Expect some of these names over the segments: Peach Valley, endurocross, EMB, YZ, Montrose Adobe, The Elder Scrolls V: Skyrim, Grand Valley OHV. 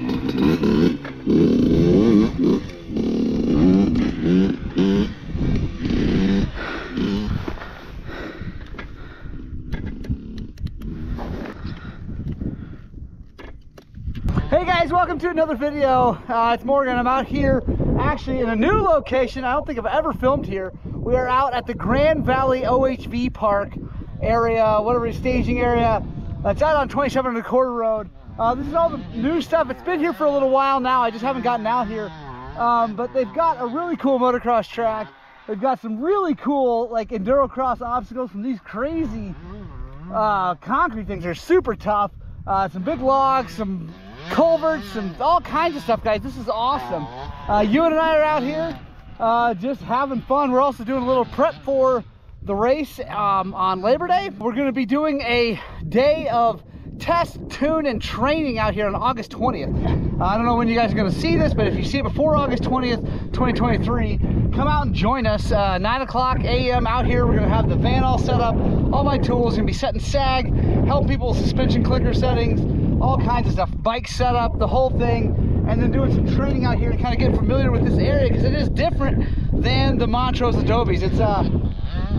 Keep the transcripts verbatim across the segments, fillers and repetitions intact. Hey guys, welcome to another video. Uh, it's Morgan. I'm out here actually in a new location. I don't think I've ever filmed here. We are out at the Grand Valley O H V park area, whatever staging area. It's out on twenty-seven and a quarter road. Uh, this is all the new stuff. It's been here for a little while now. I just haven't gotten out here. Um, but they've got a really cool motocross track. They've got some really cool like endurocross obstacles from these crazy uh, concrete things. They're super tough. Uh, some big logs, some culverts, and all kinds of stuff, guys. This is awesome. Uh, Ewan and I are out here uh, just having fun. We're also doing a little prep for the race um, on Labor Day. We're going to be doing a day of test, tune, and training out here on August twentieth. Uh, I don't know when you guys are going to see this, but if you see it before August twentieth, twenty twenty-three, come out and join us. Uh, nine o'clock A M out here. We're going to have the van all set up. All my tools going to be setting sag, helping people with suspension clicker settings, all kinds of stuff, bike setup, the whole thing, and then doing some training out here to kind of get familiar with this area because it is different than the Montrose Adobes. It's uh,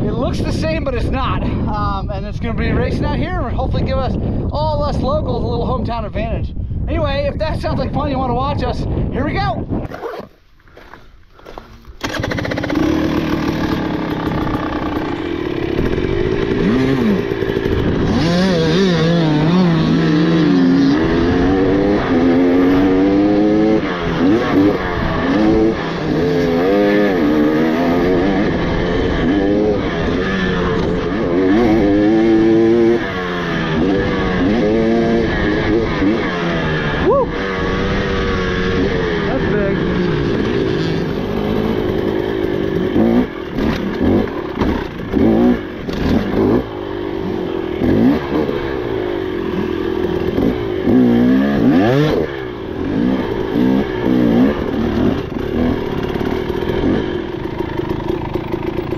it looks the same, but it's not. Um, and it's going to be racing out here and hopefully give us all us locals a little hometown advantage. Anyway, if that sounds like fun, you want to watch us, here we go.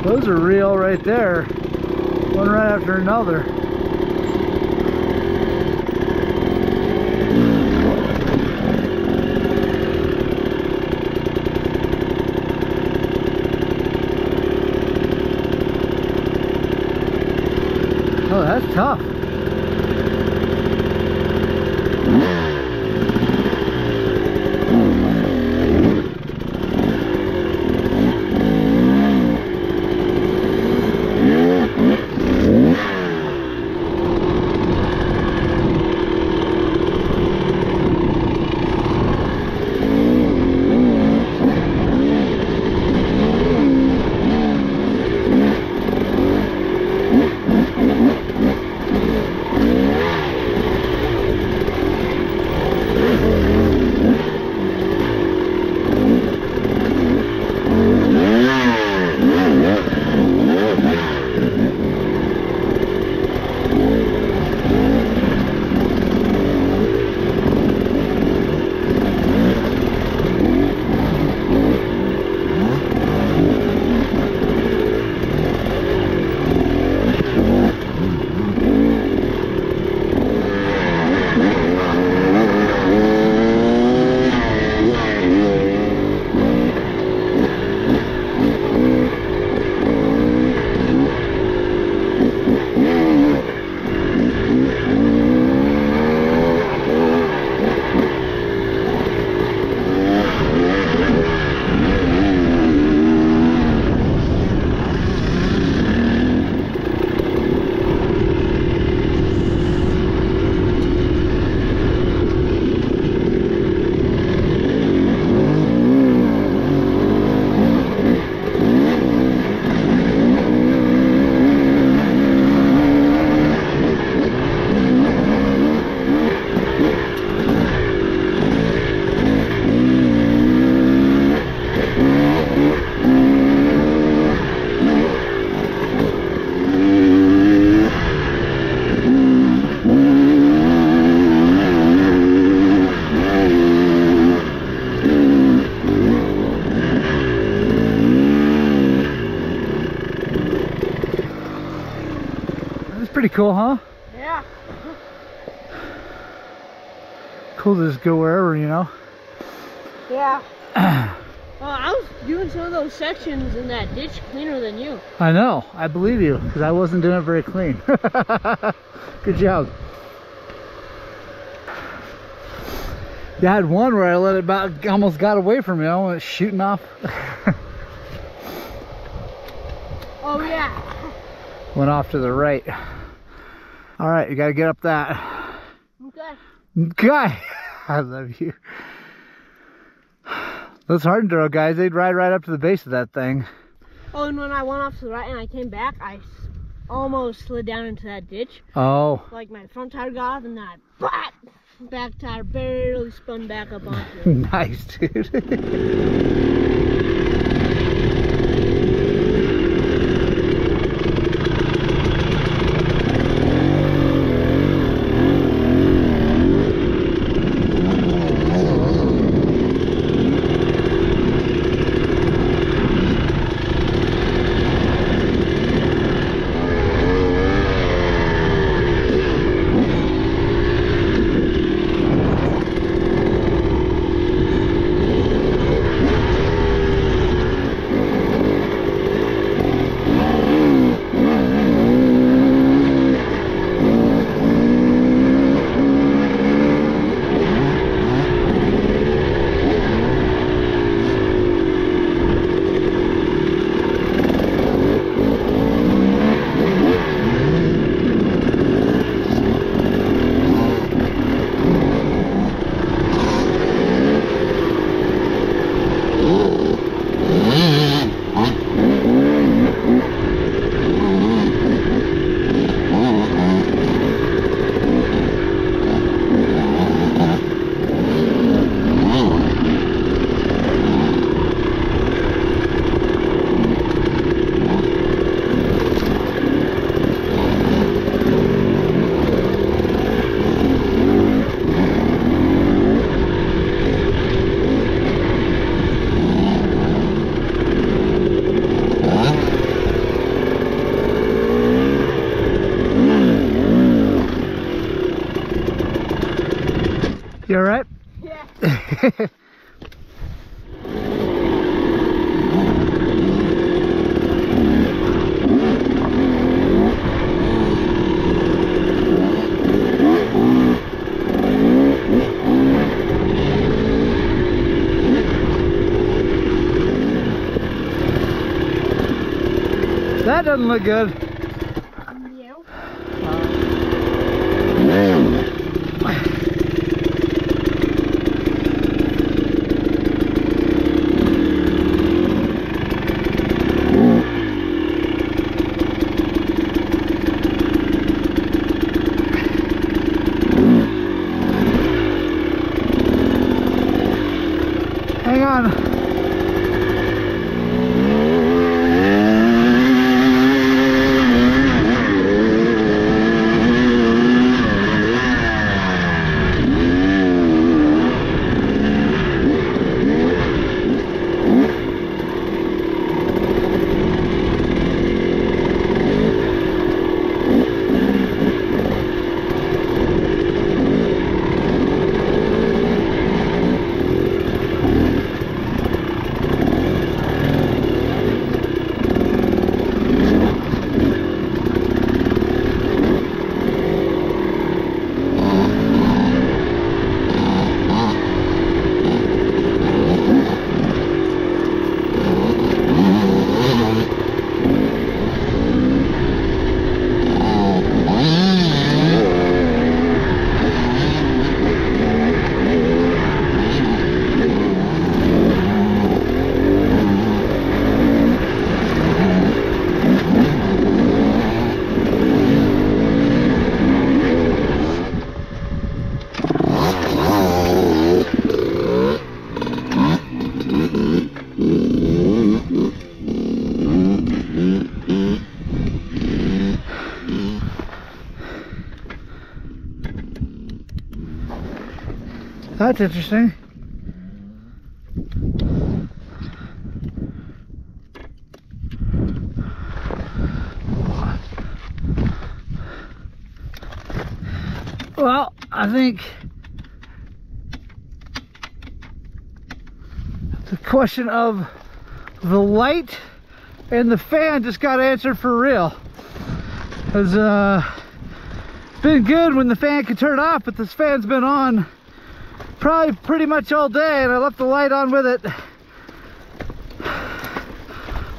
Those are real right there, one right after another. Oh, that's tough. Pretty cool, huh? Yeah. cool to just go wherever, you know? Yeah. Well, I was doing some of those sections in that ditch cleaner than you. I know. I believe you, because I wasn't doing it very clean. Good job. Yeah, I had one where I let it about, almost got away from me. I went shooting off. Oh, yeah. Went off to the right. All right, you got to get up that. Okay. Okay. I love you. Those hard enduro guys, they'd ride right up to the base of that thing. Oh, and when I went off to the right and I came back, I almost slid down into that ditch. Oh. Like my front tire got off and then I bop, back tire barely spun back up onto it. Nice, dude. You all right? Yeah. That doesn't look good. That's interesting. Well, I think the question of the light and the fan just got answered for real. It's uh, been good when the fan could turn off, but this fan's been on probably pretty much all day, and I left the light on with it.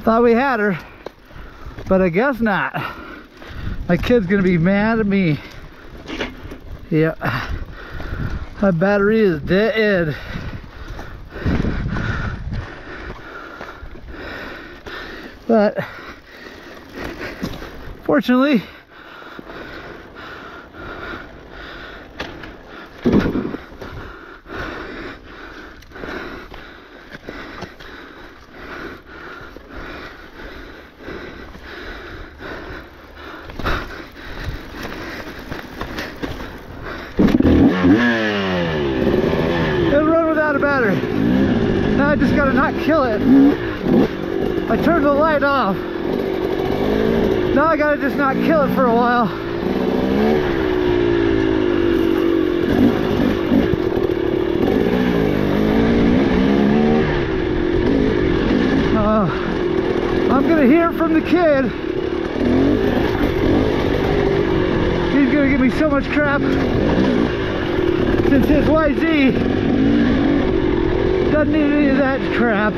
Thought we had her, but I guess not. My kid's gonna be mad at me. Yep. My battery is dead. But fortunately, I just gotta not kill it. I turned the light off. Now I gotta just not kill it for a while. Uh, I'm gonna hear from the kid. He's gonna give me so much crap since his Y Z doesn't need any of that crap.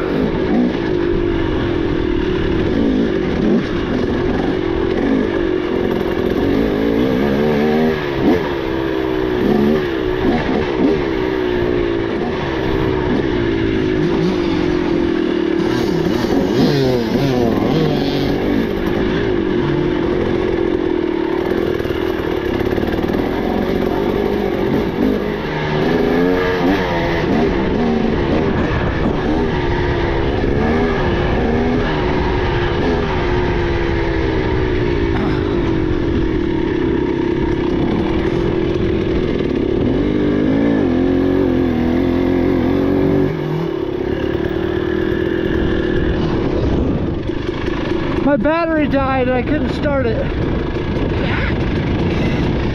My battery died and I couldn't start it. Yeah.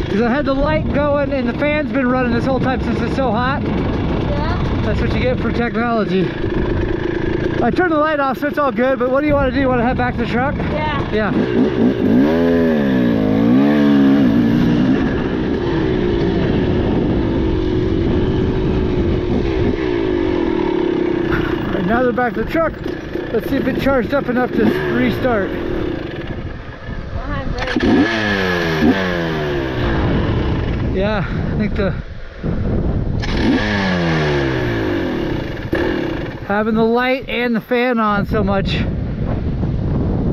Because I had the light going and the fan's been running this whole time since it's so hot. Yeah. That's what you get for technology. I turned the light off, so it's all good, but what do you want to do? You want to head back to the truck? Yeah. Yeah. Alright, now they're back to the truck. Let's see if it charged up enough to restart. Yeah, I think the having the light and the fan on so much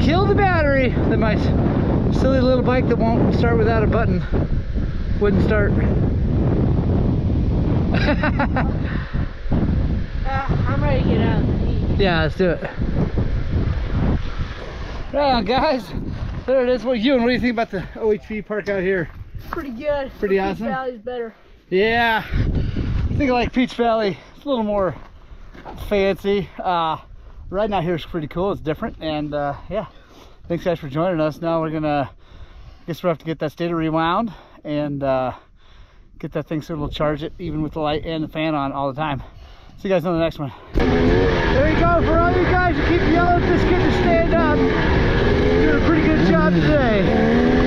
killed the battery that my silly little bike that won't start without a button wouldn't start. uh, I'm ready to get out. Yeah, let's do it. Right on, guys. There it is. What you and what do you think about the O H V park out here? Pretty good. Pretty but awesome. Peach Valley's better. Yeah. I think I like Peach Valley. It's a little more fancy. Uh, right now here is pretty cool. It's different. And uh, yeah, thanks guys for joining us. Now we're gonna, I guess we'll have to get that stator rewound and uh, get that thing so it'll charge it even with the light and the fan on all the time. See you guys on the next one. There you go. For all you guys who keep yelling at this kid to stand up, you're doing a pretty good job today.